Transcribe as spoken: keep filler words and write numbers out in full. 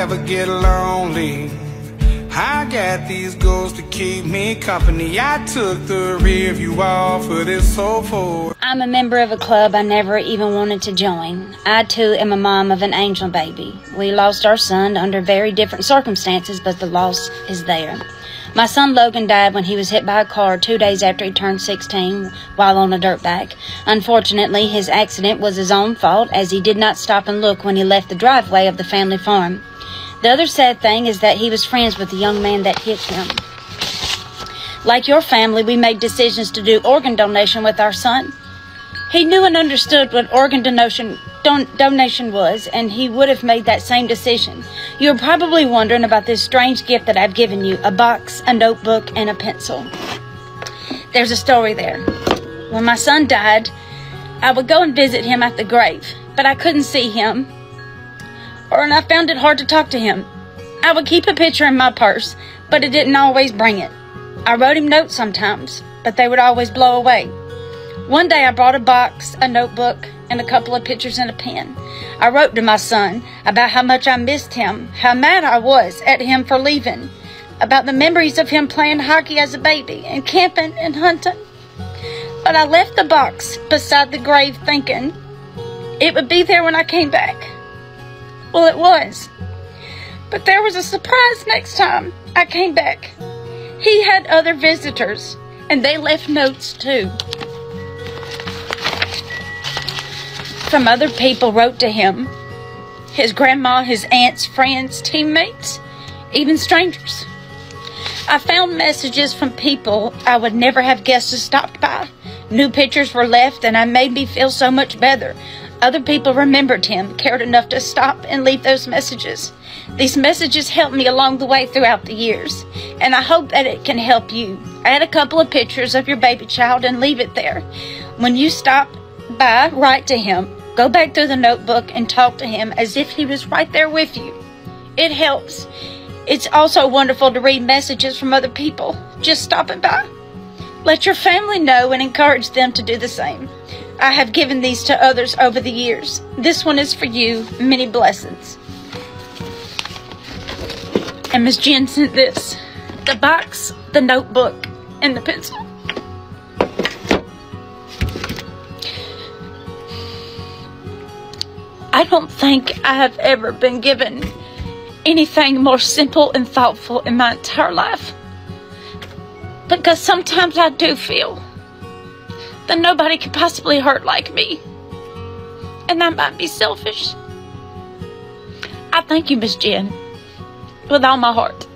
ever get lonely, I got these ghosts to keep me company. I took the rear view off of this soul food. I'm a member of a club I never even wanted to join. I too am a mom of an angel baby. We lost our son under very different circumstances, but the loss is there. My son Logan died when he was hit by a car two days after he turned sixteen while on a dirt bike. Unfortunately, his accident was his own fault, as he did not stop and look when he left the driveway of the family farm. The other sad thing is that he was friends with the young man that hit him. Like your family, we made decisions to do organ donation with our son. He knew and understood what organ donation don donation was, and he would have made that same decision. You're probably wondering about this strange gift that I've given you, a box, a notebook, and a pencil. There's a story there. When my son died, I would go and visit him at the grave, but I couldn't see him, or and I found it hard to talk to him. I would keep a picture in my purse, but it didn't always bring it. I wrote him notes sometimes, but they would always blow away. One day I brought a box, a notebook, and a couple of pictures and a pen. I wrote to my son about how much I missed him, how mad I was at him for leaving, about the memories of him playing hockey as a baby and camping and hunting. But I left the box beside the grave thinking it would be there when I came back. Well, it was. But there was a surprise next time I came back. He had other visitors, and they left notes too. From other people wrote to him, his grandma, his aunts, friends, teammates, even strangers. I found messages from people I would never have guessed had stopped by. New pictures were left, and it made me feel so much better. Other people remembered him, cared enough to stop and leave those messages. These messages helped me along the way throughout the years, and I hope that it can help you. Add a couple of pictures of your baby child and leave it there. When you stop by, write to him. Go back through the notebook and talk to him as if he was right there with you. It helps. It's also wonderful to read messages from other people just stopping by. Let your family know and encourage them to do the same. I have given these to others over the years. This one is for you. Many blessings. And Miss Jen sent this. The box, the notebook, and the pencil. I don't think I have ever been given anything more simple and thoughtful in my entire life, because sometimes I do feel that nobody could possibly hurt like me, and that might be selfish. I thank you, Miss Jen, with all my heart.